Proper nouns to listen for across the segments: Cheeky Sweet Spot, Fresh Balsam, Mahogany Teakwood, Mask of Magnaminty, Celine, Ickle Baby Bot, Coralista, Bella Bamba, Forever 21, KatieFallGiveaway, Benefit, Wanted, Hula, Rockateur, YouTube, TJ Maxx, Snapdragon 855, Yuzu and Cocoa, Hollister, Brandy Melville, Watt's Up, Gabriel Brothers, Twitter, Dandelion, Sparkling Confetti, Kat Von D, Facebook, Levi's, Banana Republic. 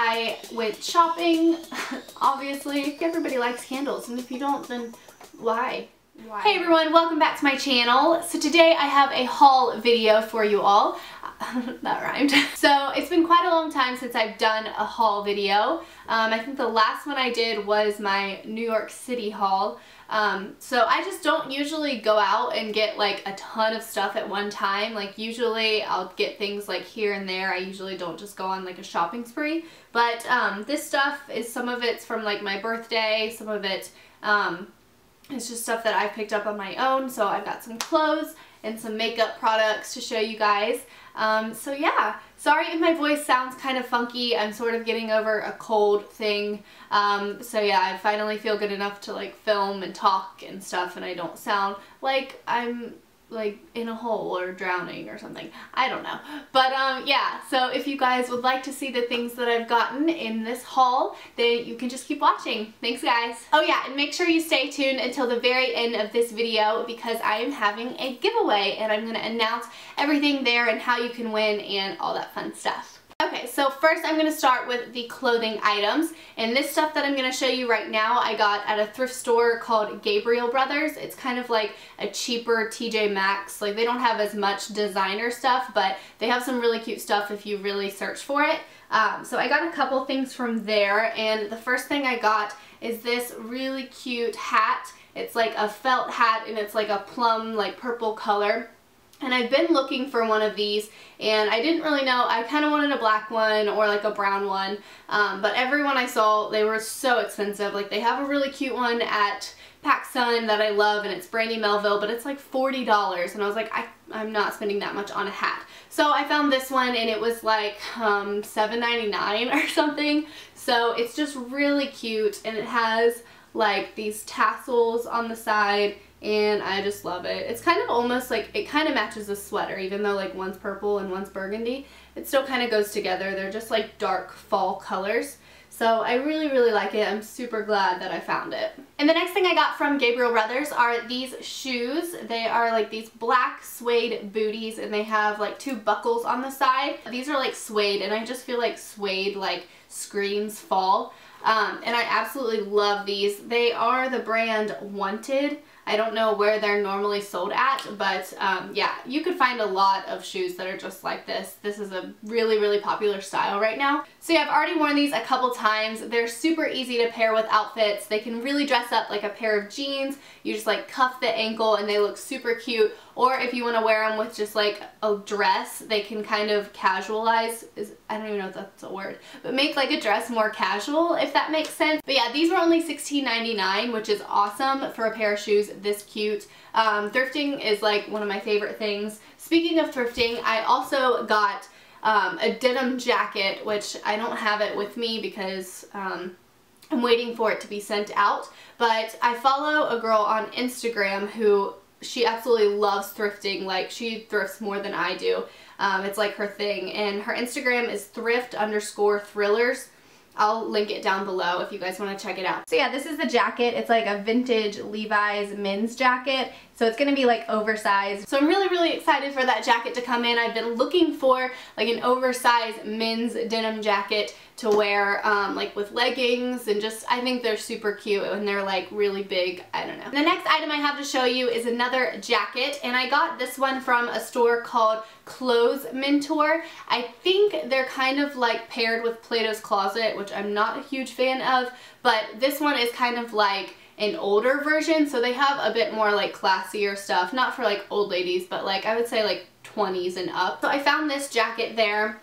I went shopping, obviously. Everybody likes candles, and if you don't, then why? Why? Hey everyone, welcome back to my channel. So today I have a haul video for you all. That rhymed. So it's been quite a long time since I've done a haul video. I think the last one I did was my New York City haul. So I just don't usually go out and get like a ton of stuff at one time. Like usually I'll get things like here and there. I usually don't just go on like a shopping spree. But this stuff is, some of it's from like my birthday, some of it it's just stuff that I've picked up on my own. So I've got some clothes and some makeup products to show you guys. So yeah, sorry if my voice sounds kind of funky. I'm sort of getting over a cold thing. So yeah, I finally feel good enough to like film and talk and stuff, and I don't sound like I'm like in a hole or drowning or something. I don't know. But yeah, so if you guys would like to see the things that I've gotten in this haul, then you can just keep watching. Thanks guys. Oh yeah, and make sure you stay tuned until the very end of this video because I am having a giveaway and I'm gonna announce everything there and how you can win and all that fun stuff. Okay, so first I'm going to start with the clothing items, and this stuff that I'm going to show you right now I got at a thrift store called Gabriel Brothers. It's kind of like a cheaper TJ Maxx. Like they don't have as much designer stuff, but they have some really cute stuff if you really search for it. So I got a couple things from there, and the first thing I got is this really cute hat. It's like a felt hat and it's like a plum like purple color. And I've been looking for one of these, and I didn't really know. I kind of wanted a black one or like a brown one, but everyone I saw, they were so expensive. Like they have a really cute one at PacSun that I love, and it's Brandy Melville, but it's like $40, and I was like, I'm not spending that much on a hat. So I found this one, and it was like $7.99 or something. So it's just really cute, and it has like these tassels on the side. And I just love it. It's kind of almost like, it kind of matches a sweater, even though like one's purple and one's burgundy. It still kind of goes together. They're just like dark fall colors. So I really, really like it. I'm super glad that I found it. And the next thing I got from Gabriel Brothers are these shoes. They are like these black suede booties, and they have like two buckles on the side. These are like suede, and I just feel like suede like screams fall. And I absolutely love these. They are the brand Wanted. I don't know where they're normally sold at, but yeah, you could find a lot of shoes that are just like this. This is a really, really popular style right now. So yeah, I've already worn these a couple times. They're super easy to pair with outfits. They can really dress up like a pair of jeans. You just like cuff the ankle and they look super cute. Or if you want to wear them with just like a dress, they can kind of casualize. I don't even know if that's a word, but make like a dress more casual, if that makes sense. But yeah, these were only $16.99, which is awesome for a pair of shoes this cute. Thrifting is like one of my favorite things. Speaking of thrifting, I also got a denim jacket, which I don't have it with me because I'm waiting for it to be sent out, but I follow a girl on Instagram who, she absolutely loves thrifting. Like she thrifts more than I do. It's like her thing, and her Instagram is thrift_thrillers. I'll link it down below if you guys want to check it out. So yeah, this is the jacket. It's like a vintage Levi's men's jacket. So it's going to be like oversized. So I'm really, really excited for that jacket to come in. I've been looking for like an oversized men's denim jacket to wear like with leggings, and just I think they're super cute and they're like really big. I don't know. The next item I have to show you is another jacket, and I got this one from a store called Clothes Mentor. I think they're kind of like paired with Plato's Closet, which I'm not a huge fan of, but this one is kind of like an older version, so they have a bit more like classier stuff, not for like old ladies, but like I would say like 20s and up. So I found this jacket there.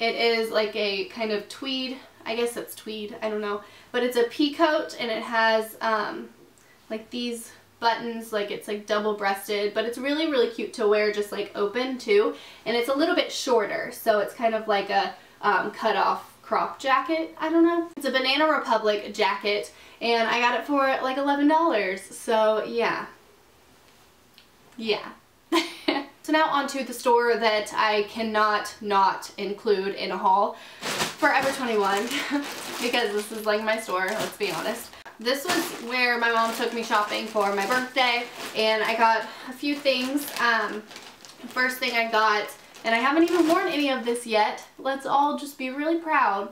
It is like a kind of tweed, I guess it's tweed, I don't know, but it's a peacoat, and it has like these buttons, like it's like double-breasted, but it's really, really cute to wear just like open too, and it's a little bit shorter, so it's kind of like a cut off crop jacket, I don't know. It's a Banana Republic jacket, and I got it for like $11, so yeah. Yeah. So now onto the store that I cannot not include in a haul, Forever 21, because this is like my store, let's be honest. This was where my mom took me shopping for my birthday, and I got a few things. First thing I got, and I haven't even worn any of this yet. Let's all just be really proud.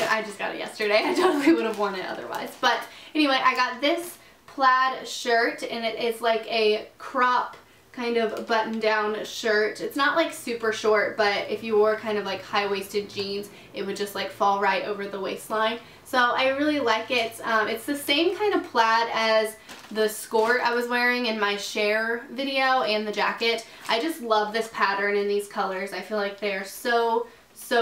I just got it yesterday. I totally would have worn it otherwise. But anyway, I got this plaid shirt, and it is like a crop kind of button-down shirt. It's not like super short, but if you wore kind of like high-waisted jeans, it would just like fall right over the waistline. So I really like it. It's the same kind of plaid as the skirt I was wearing in my share video and the jacket. I just love this pattern and these colors. I feel like they are so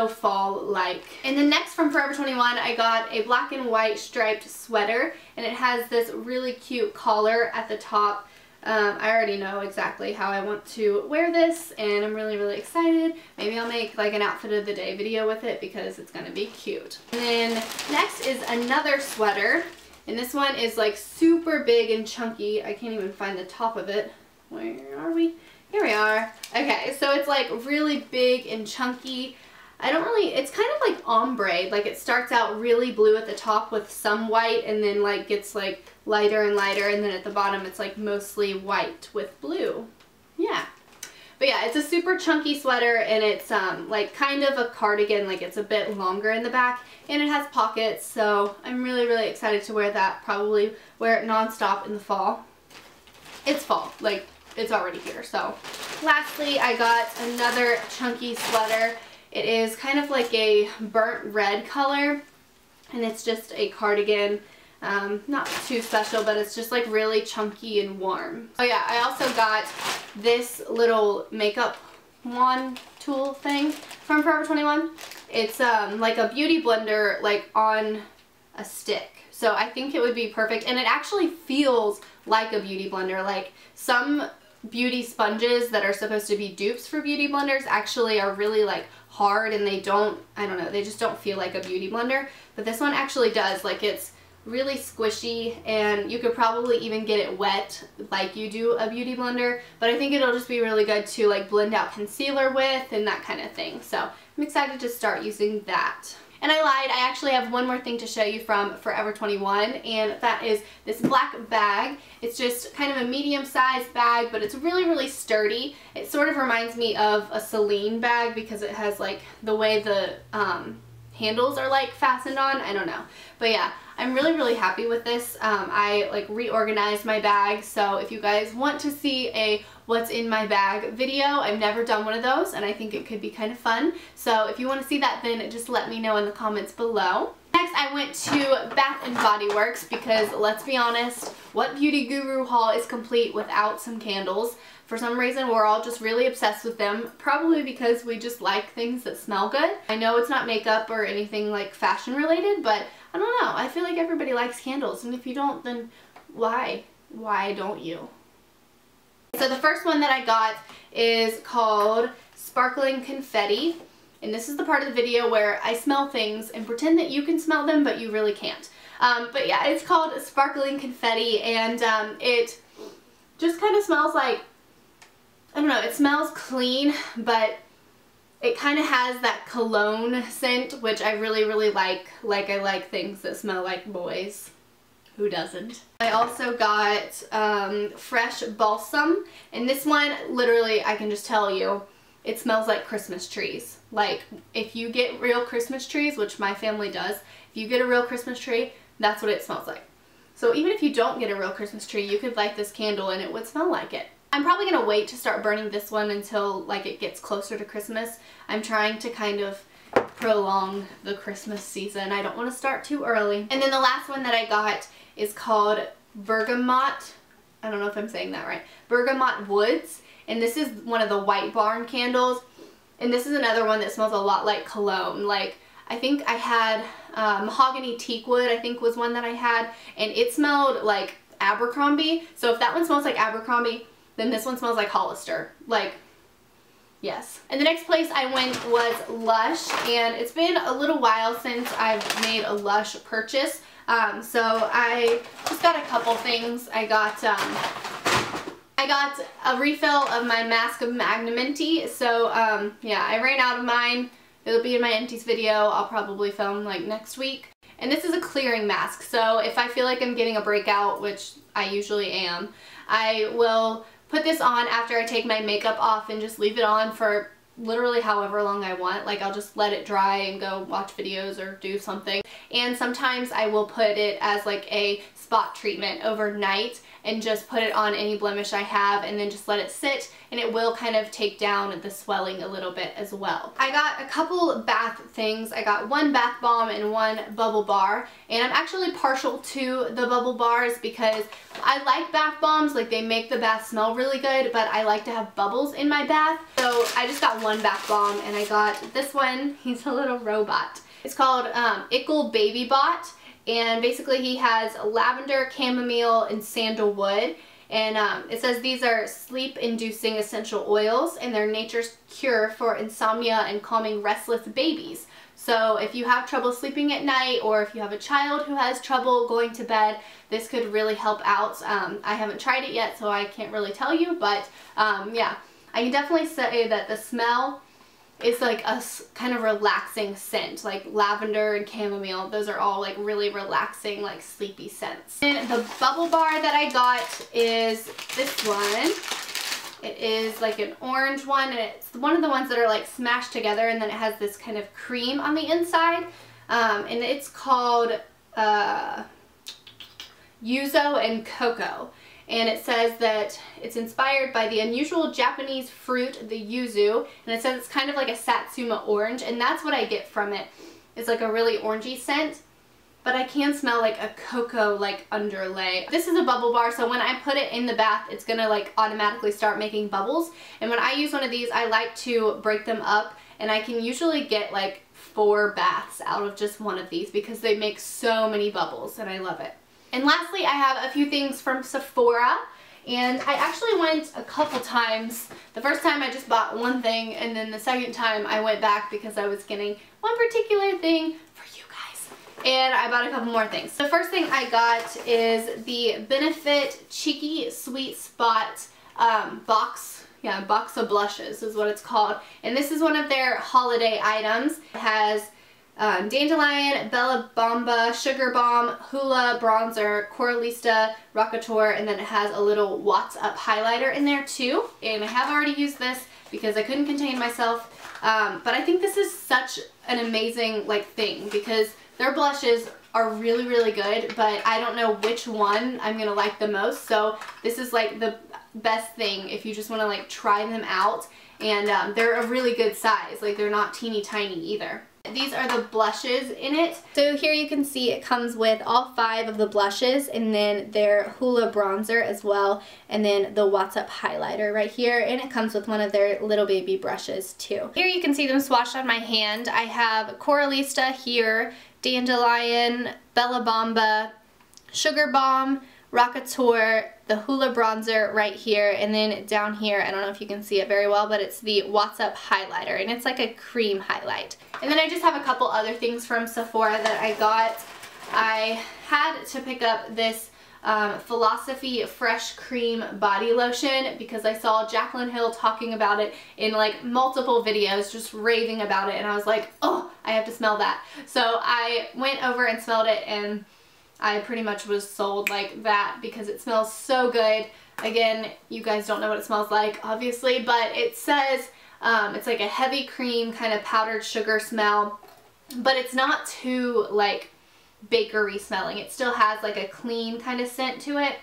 fall-like. And then next from Forever 21, I got a black and white striped sweater, and it has this really cute collar at the top. I already know exactly how I want to wear this, and I'm really excited. Maybe I'll make like an outfit of the day video with it because it's gonna be cute. And then next is another sweater, and this one is like super big and chunky. I can't even find the top of it. Where are we? Here we are. Okay, so it's like really big and chunky. It's kind of like ombre, like it starts out really blue at the top with some white, and then like gets like lighter and lighter, and then at the bottom it's like mostly white with blue. Yeah. But yeah, it's a super chunky sweater, and it's like kind of a cardigan, like it's a bit longer in the back, and it has pockets, so I'm really excited to wear that. Probably wear it nonstop in the fall. It's fall, like it's already here, so. Lastly, I got another chunky sweater. It is kind of like a burnt red color, and it's just a cardigan, not too special, but it's just like really chunky and warm. Oh yeah, I also got this little makeup wand tool thing from Forever 21. It's like a beauty blender, like on a stick. So I think it would be perfect, and it actually feels like a beauty blender. Like some beauty sponges that are supposed to be dupes for beauty blenders actually are really like hard, and they don't, I don't know, they just don't feel like a beauty blender, but this one actually does. Like it's really squishy, and you could probably even get it wet like you do a beauty blender, but I think it'll just be really good to like blend out concealer with and that kind of thing. So I'm excited to start using that. And I lied, I actually have one more thing to show you from Forever 21, and that is this black bag. It's just kind of a medium-sized bag, but it's really sturdy. It sort of reminds me of a Celine bag because it has like the way the handles are like fastened on. I don't know. But yeah, I'm really happy with this. I like reorganized my bag, so if you guys want to see a what's in my bag video, I've never done one of those, and I think it could be kind of fun. So if you want to see that, then just let me know in the comments below. Next, I went to Bath and Body Works because, let's be honest, what beauty guru haul is complete without some candles? For some reason, we're all just really obsessed with them, probably because we just like things that smell good. I know it's not makeup or anything like fashion related, but I don't know. I feel like everybody likes candles, and if you don't, then why? Why don't you? So the first one that I got is called Sparkling Confetti, and this is the part of the video where I smell things and pretend that you can smell them, but you really can't. But yeah, it's called Sparkling Confetti, and it just kind of smells like, I don't know, it smells clean, but it kind of has that cologne scent, which I really like. Like, I like things that smell like boys. Who doesn't? I also got Fresh Balsam, and this one, literally, I can just tell you, it smells like Christmas trees. Like, if you get real Christmas trees, which my family does, if you get a real Christmas tree, that's what it smells like. So even if you don't get a real Christmas tree, you could light this candle and it would smell like it. I'm probably going to wait to start burning this one until like it gets closer to Christmas. I'm trying to kind of prolong the Christmas season. I don't want to start too early. And then the last one that I got is called Bergamot, I don't know if I'm saying that right, Bergamot Woods. And this is one of the White Barn candles. And this is another one that smells a lot like cologne. Like, I think I had Mahogany Teakwood, I think was one that I had. And it smelled like Abercrombie. So if that one smells like Abercrombie, then this one smells like Hollister. Like, yes. And the next place I went was Lush, and it's been a little while since I've made a Lush purchase. So I just got a couple things. I got a refill of my Mask of Magnaminty. So yeah, I ran out of mine. It'll be in my empties video. I'll probably film like next week. And this is a clearing mask. So if I feel like I'm getting a breakout, which I usually am, I will put this on after I take my makeup off and just leave it on for literally however long I want. Like, I'll just let it dry and go watch videos or do something. And sometimes I will put it as like a spot treatment overnight and just put it on any blemish I have and then just let it sit, and it will kind of take down the swelling a little bit as well. I got a couple bath things. I got one bath bomb and one bubble bar, and I'm actually partial to the bubble bars because I like bath bombs. Like, they make the bath smell really good, but I like to have bubbles in my bath. So I just got one bath bomb, and I got this one. He's a little robot. It's called Ickle Baby Bot. And basically he has lavender, chamomile, and sandalwood. And it says these are sleep-inducing essential oils, and they're nature's cure for insomnia and calming restless babies. So if you have trouble sleeping at night, or if you have a child who has trouble going to bed, this could really help out. I haven't tried it yet, so I can't really tell you, but yeah. I can definitely say that the smell is like a kind of relaxing scent. Like, lavender and chamomile, those are all like really relaxing, like sleepy scents. And the bubble bar that I got is this one. It is like an orange one, and it's one of the ones that are like smashed together, and then it has this kind of cream on the inside. And it's called Yuzu and Cocoa. And it says that it's inspired by the unusual Japanese fruit, the yuzu, and it says it's kind of like a satsuma orange, and that's what I get from it. It's like a really orangey scent, but I can smell like a cocoa like underlay. This is a bubble bar, so when I put it in the bath, it's gonna like automatically start making bubbles. And when I use one of these, I like to break them up, and I can usually get like 4 baths out of just one of these because they make so many bubbles, and I love it. And lastly, I have a few things from Sephora, and I actually went a couple times. The first time I just bought one thing, and then the second time I went back because I was getting one particular thing for you guys. And I bought a couple more things. The first thing I got is the Benefit Cheeky Sweet Spot box. Yeah, box of blushes is what it's called. And this is one of their holiday items. It has Dandelion, Bella Bamba, Sugar Bomb, Hula, Bronzer, Coralista, Rockateur, and then it has a little Watt's Up highlighter in there too. And I have already used this because I couldn't contain myself. But I think this is such an amazing like thing because their blushes are really, really good, but I don't know which one I'm gonna like the most. So this is like the best thing if you just wanna like try them out. And they're a really good size. Like, they're not teeny tiny either. These are the blushes in it. So here you can see it comes with all 5 of the blushes, and then their Hula bronzer as well, and then the Watt's Up highlighter right here, and it comes with one of their little baby brushes too. Here you can see them swatched on my hand. I have Coralista here, Dandelion, Bella Bamba, Sugar Bomb, Rockateur, the Hula bronzer right here, and then down here, I don't know if you can see it very well, but it's the Watt's Up highlighter, and it's like a cream highlight. And then I just have a couple other things from Sephora that I got. I had to pick up this Philosophy Fresh Cream Body Lotion because I saw Jaclyn Hill talking about it in like multiple videos, just raving about it, and I was like, oh, I have to smell that. So I went over and smelled it, and I pretty much was sold like that because it smells so good. Again, you guys don't know what it smells like, obviously, but it says it's like a heavy cream kind of powdered sugar smell, but it's not too like bakery smelling. It still has like a clean kind of scent to it.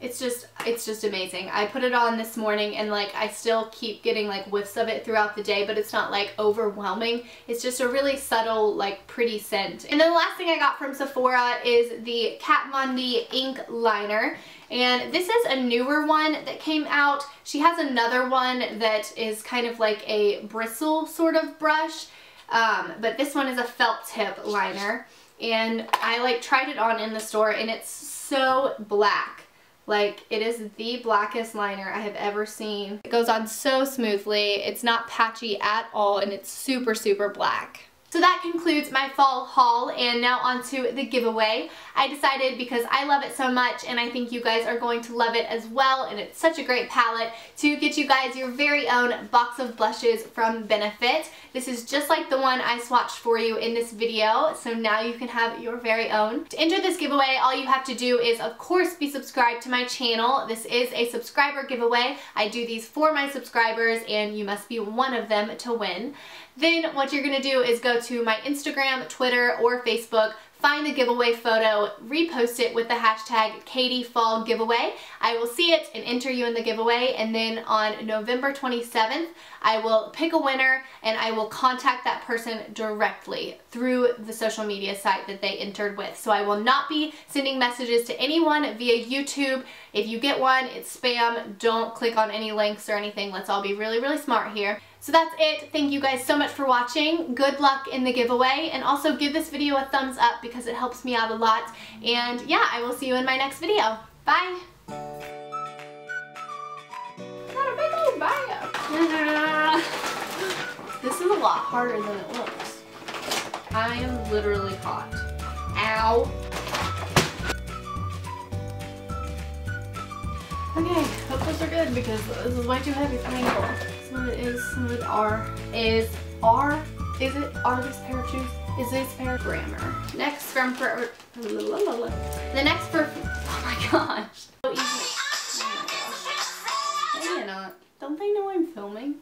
It's just amazing. I put it on this morning, and like I still keep getting like whiffs of it throughout the day, but it's not like overwhelming. It's just a really subtle, like pretty scent. And then the last thing I got from Sephora is the Kat Von D ink liner. And this is a newer one that came out. She has another one that is kind of like a bristle sort of brush. But this one is a felt tip liner. And I like tried it on in the store, and it's so black. Like, it is the blackest liner I have ever seen. It goes on so smoothly. It's not patchy at all, and it's super, super black. So that concludes my fall haul, and now onto the giveaway. I decided, because I love it so much and I think you guys are going to love it as well, and it's such a great palette, to get you guys your very own box of blushes from Benefit. This is just like the one I swatched for you in this video, so now you can have your very own. To enter this giveaway, all you have to do is, of course, be subscribed to my channel. This is a subscriber giveaway. I do these for my subscribers, and you must be one of them to win. Then what you're going to do is go to my Instagram, Twitter, or Facebook, find the giveaway photo, repost it with the hashtag #KatieFallGiveaway. I will see it and enter you in the giveaway, and then on November 27th, I will pick a winner and I will contact that person directly through the social media site that they entered with. So I will not be sending messages to anyone via YouTube. If you get one, it's spam. Don't click on any links or anything. Let's all be really, really smart here. So that's it. Thank you guys so much for watching. Good luck in the giveaway, and also give this video a thumbs up because it helps me out a lot. And yeah, I will see you in my next video. Bye! Not a big old bio. This is a lot harder than it looks. I am literally hot. Ow! Okay, hope those are good because this is way too heavy for me. Some of it is, some of it are. Are this pair of shoes? Is this pair of grammar? Next from Forever. The next for. Oh my gosh. So easy. Maybe not. Don't they know I'm filming?